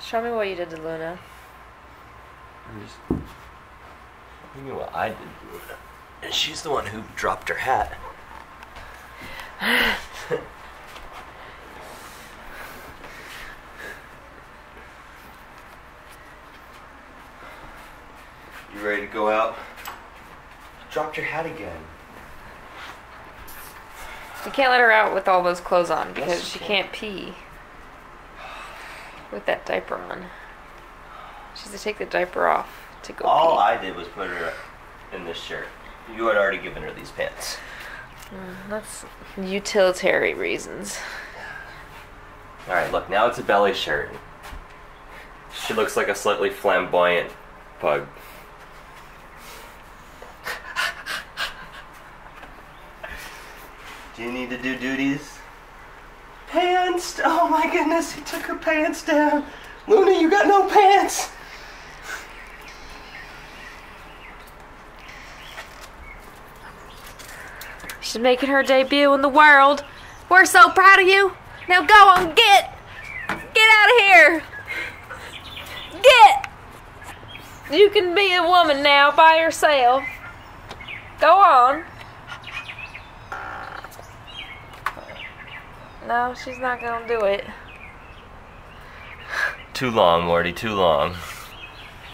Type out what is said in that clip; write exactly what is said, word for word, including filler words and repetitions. Show me what you did to Luna. I'm just thinking what I did to Luna. And she's the one who dropped her hat. You ready to go out? You dropped your hat again. You can't let her out with all those clothes on because yes, she can't pee. With that diaper on. She has to take the diaper off to go All pee. I did was put her in this shirt. You had already given her these pants. Mm, that's utilitarian reasons. Alright, look, now it's a belly shirt. She looks like a slightly flamboyant pug. Do you need to do duties? Pants! Oh my goodness, he took her pants down. Luna, you got no pants! She's making her debut in the world. We're so proud of you. Now go on, get! Get out of here! Get! You can be a woman now by yourself. Go on. No, she's not gonna do it. Too long, Morty, too long.